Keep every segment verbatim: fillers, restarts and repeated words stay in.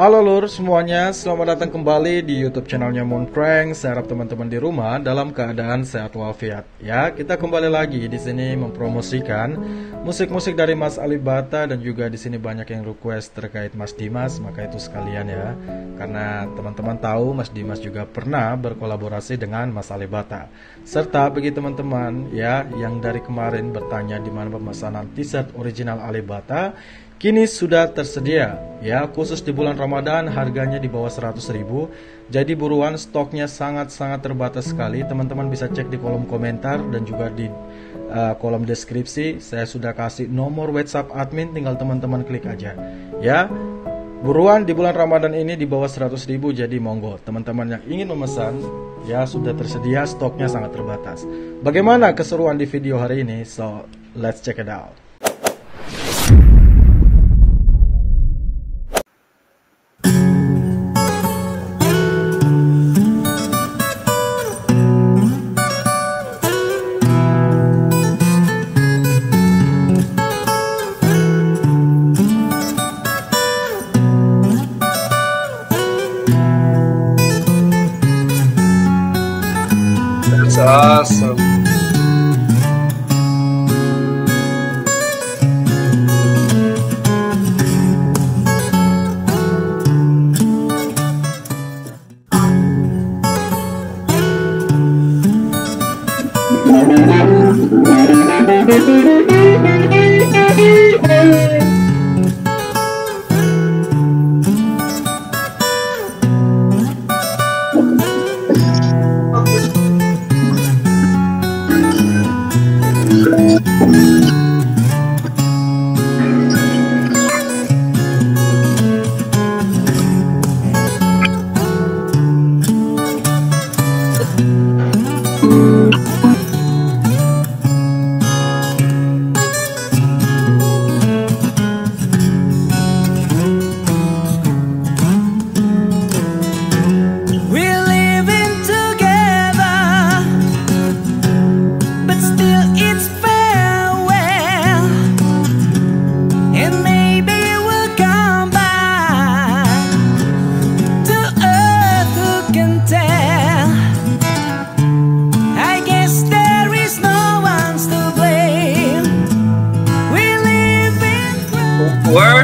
Halo lur semuanya, selamat datang kembali di YouTube channelnya Moon Prank. Saya harap teman-teman di rumah dalam keadaan sehat walafiat. Ya, kita kembali lagi di sini mempromosikan musik-musik dari Mas Alip Ba Ta, dan juga di sini banyak yang request terkait Mas Dimas, maka itu sekalian ya. Karena teman-teman tahu Mas Dimas juga pernah berkolaborasi dengan Mas Alip Ba Ta. Serta bagi teman-teman ya yang dari kemarin bertanya di mana pemesanan t-shirt original Alip Ba Ta, kini sudah tersedia, ya khusus di bulan Ramadan harganya di bawah seratus ribu. Jadi buruan, stoknya sangat-sangat terbatas sekali. Teman-teman bisa cek di kolom komentar dan juga di uh, kolom deskripsi. Saya sudah kasih nomor WhatsApp admin, tinggal teman-teman klik aja. Ya, buruan di bulan Ramadan ini di bawah seratus ribu, jadi monggo. Teman-teman yang ingin memesan, ya sudah tersedia, stoknya sangat terbatas. Bagaimana keseruan di video hari ini? So, let's check it out. That's awesome.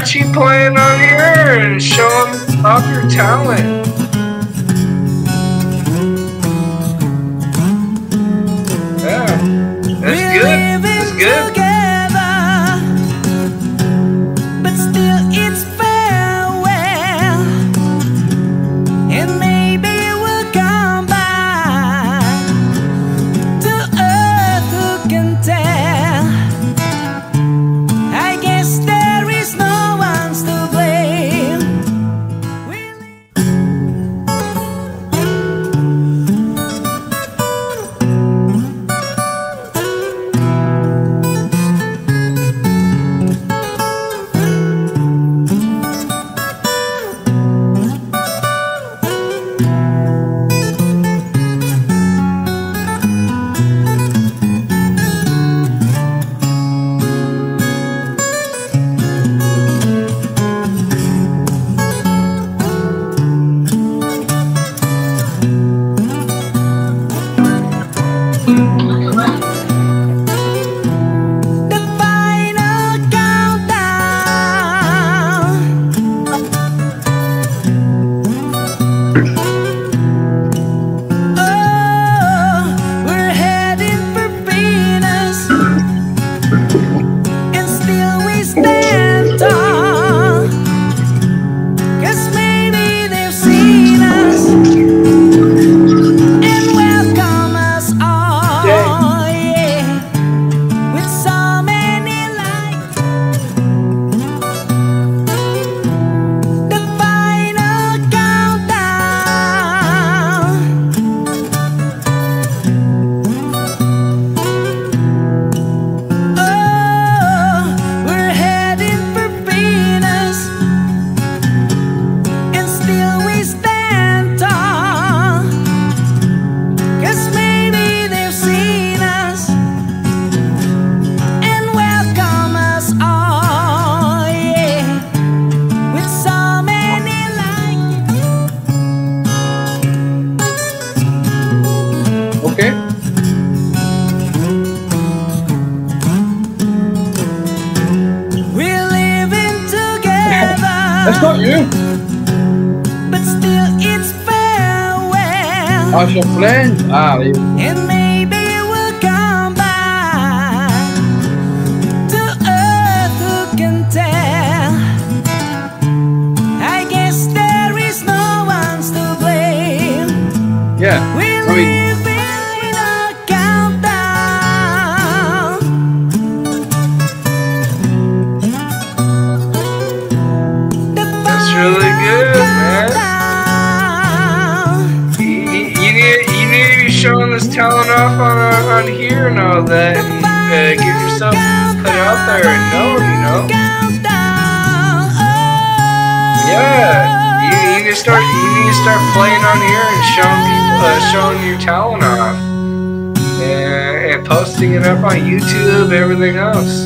What's she playing on here and showing off your talent? Yeah, that's good. That's good. Together, but still, it's farewell, and maybe we'll come back to earth. Who can tell? I guess that. you. But still it's farewell. How's your friend? Ah, you. And maybe we'll come back to earth, who can tell? I guess there is no one to blame. Yeah, we'll I mean, really good, man. You, you, need, you need to be showing this talent off on, uh, on here and all that, and uh, get yourself put out there and known, you know. Yeah, you, you need to start. You need to start playing on here and showing people, uh, showing your talent off, and, and posting it up on YouTube, everything else.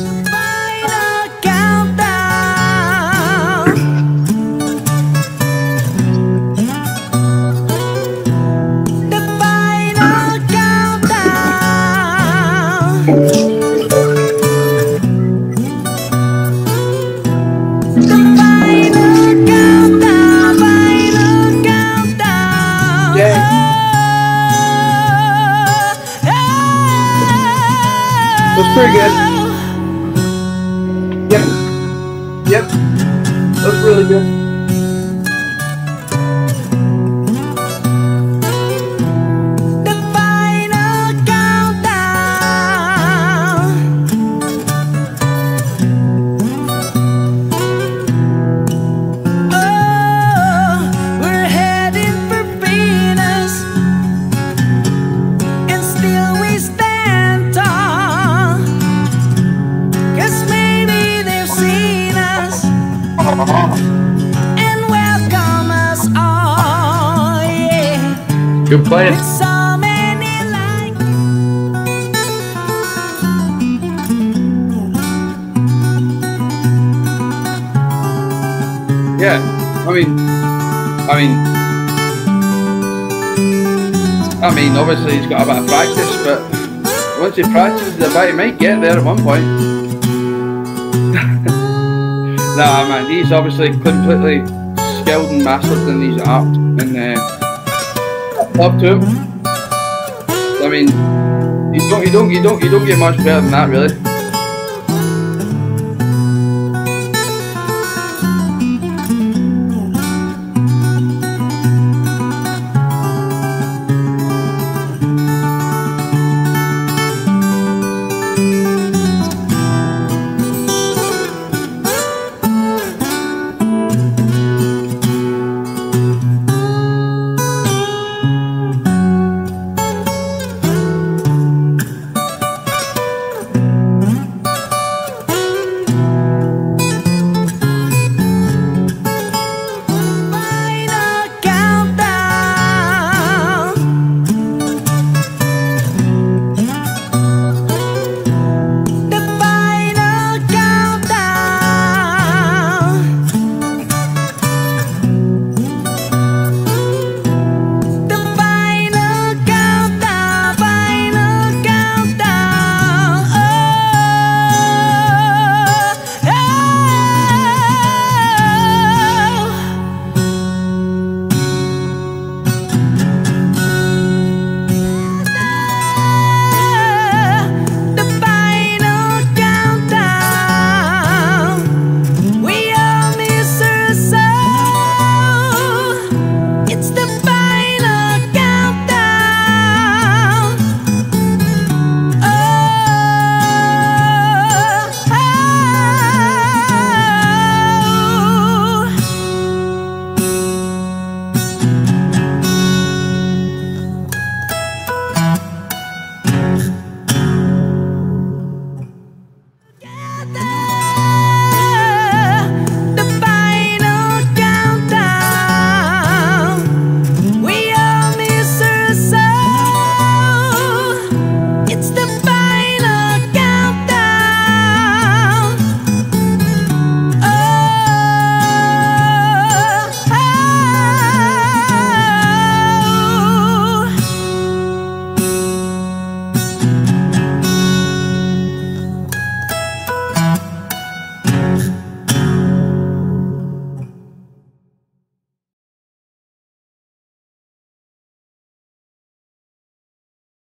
Pretty good. Yep. Yep. That was really good. The final countdown. Oh, we're heading for Venus, and still we stand. And welcome us all, yeah. Good plan. With so many lights. Yeah, I mean, I mean, I mean, obviously he's got a bit of practice, but once he practices the bite, he might get there at one point. Nah, man, he's obviously completely skilled and mastered in his art, and uh, up to him. I mean, you don't, you don't, you don't, you don't get much better than that, really.